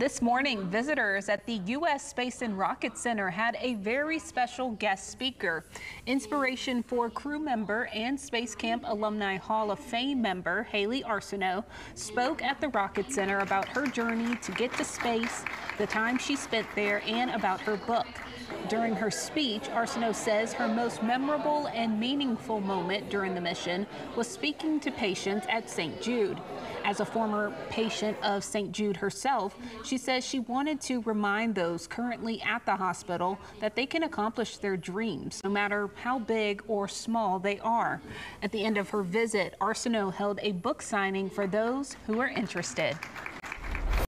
This morning, visitors at the U.S. Space and Rocket Center had a very special guest speaker. Inspiration for crew member and Space Camp Alumni Hall of Fame member Hayley Arceneaux spoke at the Rocket Center about her journey to get to space, the time she spent there, and about her book. During her speech, Arceneaux says her most memorable and meaningful moment during the mission was speaking to patients at St. Jude. As a former patient of St. Jude herself, she says she wanted to remind those currently at the hospital that they can accomplish their dreams, no matter how big or small they are. At the end of her visit, Arceneaux held a book signing for those who are interested.